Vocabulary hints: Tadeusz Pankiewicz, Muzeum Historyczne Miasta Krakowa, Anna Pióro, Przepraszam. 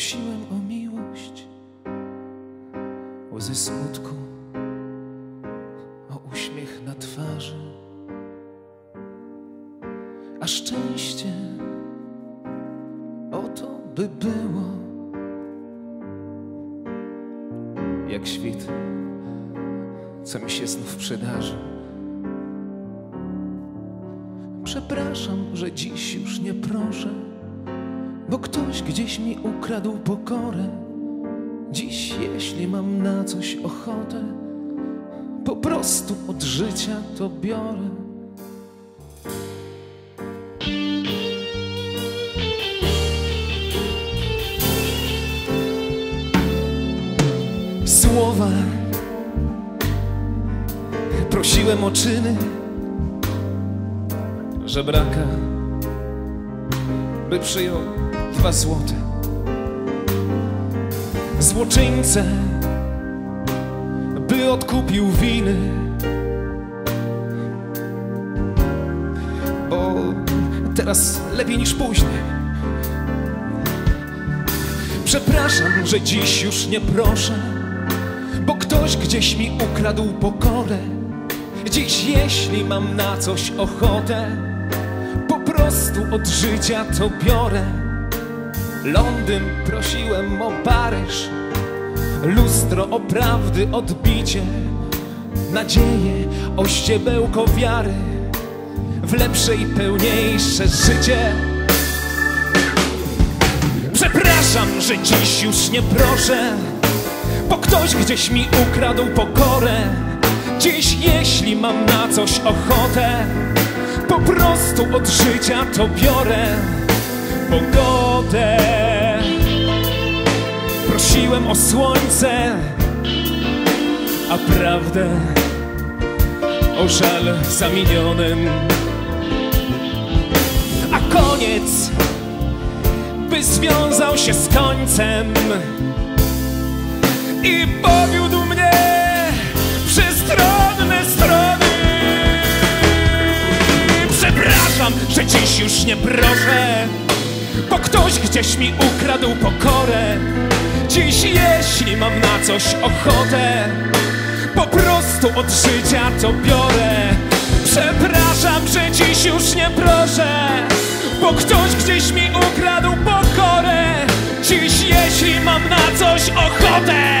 prosiłem o miłość, łzy smutku, o uśmiech na twarzy, a szczęście o to by było, jak świt, co mi się znów przydarzy. Przepraszam, że dziś już nie proszę, bo ktoś gdzieś mi ukradł pokorę. Dziś, jeśli mam na coś ochotę, po prostu od życia to biorę. Słowa, prosiłem o czyny, żebraka, by przyjął 2 złote. Złoczyńcę, by odkupił winy, bo teraz lepiej niż później. Przepraszam, że dziś już nie proszę, bo ktoś gdzieś mi ukradł pokorę. Dziś, jeśli mam na coś ochotę, po prostu od życia to biorę. Londyn prosiłem o Paryż, lustro o prawdy odbicie, nadzieję o ściebełko wiary w lepsze i pełniejsze życie. Przepraszam, że dziś już nie proszę, bo ktoś gdzieś mi ukradł pokorę. Dziś, jeśli mam na coś ochotę, po prostu od życia to biorę. Pogodę prosiłem o słońce, a prawdę o żal za minionym. A koniec by związał się z końcem i powiódł mnie przez stronne strony. Przepraszam, że dziś już nie proszę, bo ktoś gdzieś mi ukradł pokorę. Dziś, jeśli mam na coś ochotę, po prostu od życia to biorę. Przepraszam, że dziś już nie proszę, bo ktoś gdzieś mi ukradł pokorę. Dziś, jeśli mam na coś ochotę,